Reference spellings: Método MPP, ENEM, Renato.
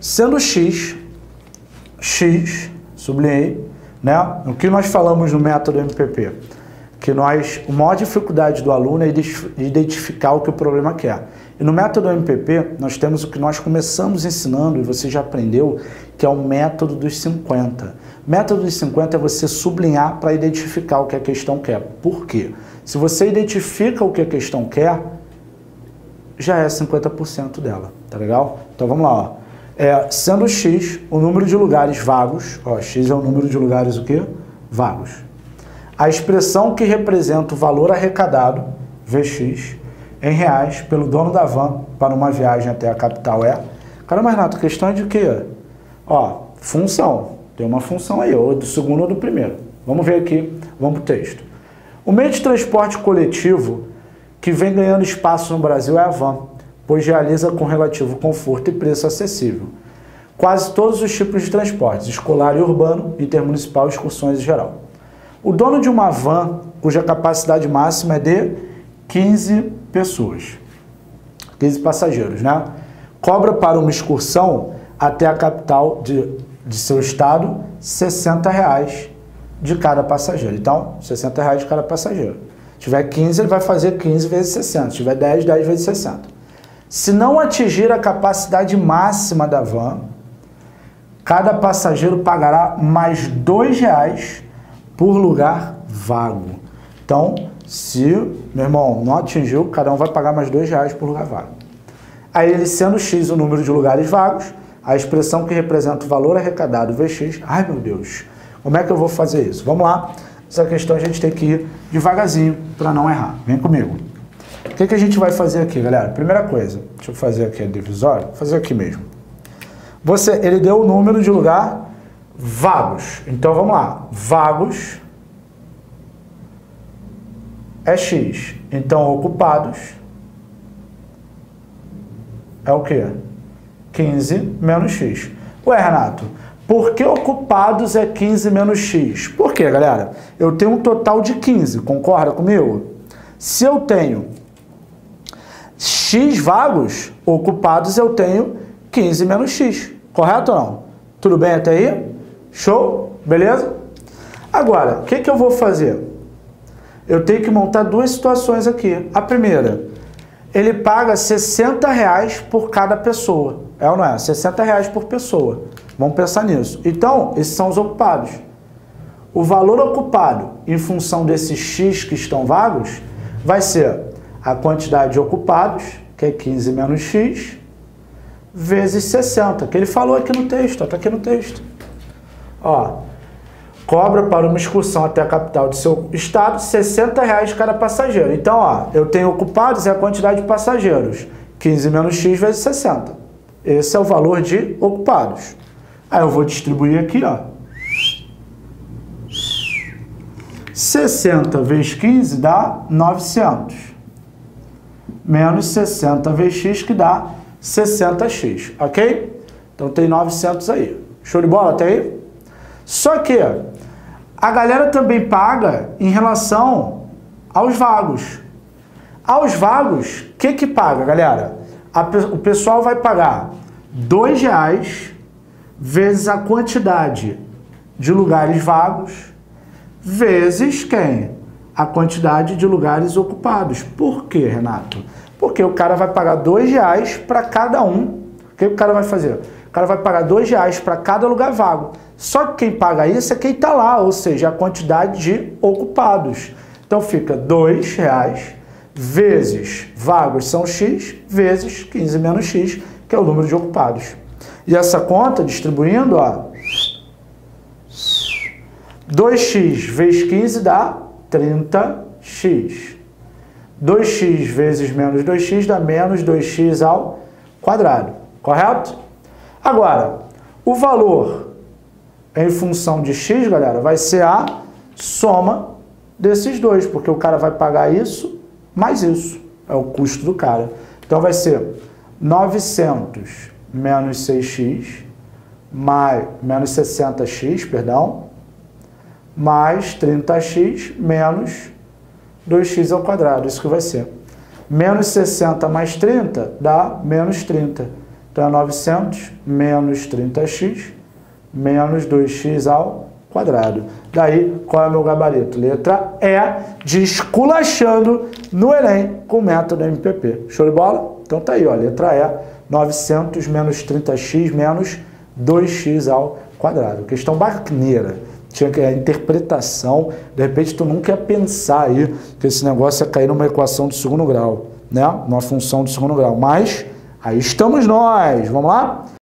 Sendo x, sublinhei, né? O que nós falamos no método MPP? Que nós, a maior dificuldade do aluno é identificar o que o problema quer. E no método MPP, nós temos o que nós começamos ensinando, e você já aprendeu, que é o método dos 50. Método dos 50 é você sublinhar para identificar o que a questão quer. Por quê? Se você identifica o que a questão quer, já é 50% dela, tá legal? Então vamos lá, ó. Sendo x o número de lugares vagos, ó, x é o número de lugares o quê? Vagos. A expressão que representa o valor arrecadado, Vx, em reais, pelo dono da van para uma viagem até a capital é... Caramba, Renato, questão é de quê? Ó, função. Tem uma função aí, ou do segundo ou do primeiro. Vamos ver aqui, vamos para o texto. O meio de transporte coletivo que vem ganhando espaço no Brasil é a van, pois realiza com relativo conforto e preço acessível quase todos os tipos de transportes, escolar e urbano, intermunicipal, excursões em geral. O dono de uma van, cuja capacidade máxima é de 15 pessoas, 15 passageiros, né? Cobra para uma excursão até a capital de seu estado R$60 de cada passageiro. Então, R$60 de cada passageiro. Se tiver 15, ele vai fazer 15 vezes 60. Se tiver 10, 10 vezes 60. Se não atingir a capacidade máxima da van, cada passageiro pagará mais R$2 por lugar vago. Então, se, meu irmão, não atingiu, cada um vai pagar mais R$2 por lugar vago. Aí, ele sendo x o número de lugares vagos, a expressão que representa o valor arrecadado, Vx... Ai, meu Deus! Como é que eu vou fazer isso? Vamos lá. Essa questão a gente tem que ir devagarzinho para não errar. Vem comigo. O que a gente vai fazer aqui, galera? Primeira coisa, deixa eu fazer aqui a divisória, vou fazer aqui mesmo. Ele deu o número de lugar vagos. Então, vamos lá. Vagos é x. Então, ocupados é o quê? 15 menos x. Ué, Renato, por que ocupados é 15 menos x? Por quê, galera? Eu tenho um total de 15, concorda comigo? Se eu tenho x vagos ocupados, eu tenho 15 menos x, correto ou não? Tudo bem até aí? Show? Beleza? Agora, o que que eu vou fazer? Eu tenho que montar duas situações aqui. A primeira, ele paga R$60 por cada pessoa, é ou não é? R$60 por pessoa, vamos pensar nisso. Então, esses são os ocupados. O valor ocupado, em função desses x que estão vagos, vai ser a quantidade de ocupados, que é 15 menos x, vezes 60, que ele falou aqui no texto, está aqui no texto. Ó, cobra para uma excursão até a capital de seu estado R$60 cada passageiro. Então, ó, eu tenho ocupados é a quantidade de passageiros, 15 menos x vezes 60. Esse é o valor de ocupados. Aí eu vou distribuir aqui, ó. 60 vezes 15 dá 900. Menos 60 vezes x, que dá 60x, ok? Então tem 900 aí. Show de bola até aí? Só que a galera também paga em relação aos vagos. Aos vagos, o que que paga, galera? O pessoal vai pagar R$2 vezes a quantidade de lugares vagos, vezes quem? A quantidade de lugares ocupados. Por quê, Renato? Porque o cara vai pagar R$2 para cada um. O que o cara vai fazer? O cara vai pagar R$2 para cada lugar vago. Só que quem paga isso é quem está lá, ou seja, a quantidade de ocupados. Então fica R$2 vezes vagos são x, vezes 15 menos x, que é o número de ocupados. E essa conta, distribuindo, ó, 2x vezes 15 dá 30x. 2x vezes menos 2x dá menos 2x ao quadrado, correto? Agora, o valor em função de x, galera, vai ser a soma desses dois, porque o cara vai pagar isso mais isso, é o custo do cara. Então vai ser 900 menos 6x, menos 60x, perdão, mais 30x menos 2x ao quadrado, isso que vai ser. Menos 60 mais 30 dá menos 30. Então, é 900 menos 30x menos 2x ao quadrado. Daí, qual é o meu gabarito? Letra E, de esculachando no Enem com o método MPP. Show de bola? Então, tá aí, ó, letra E, 900 menos 30x menos 2x ao quadrado. Questão bacaneira. Tinha que a interpretação, de repente tu nunca ia pensar aí que esse negócio ia cair numa equação do 2º grau, né? Numa função do 2º grau. Mas aí estamos nós, vamos lá?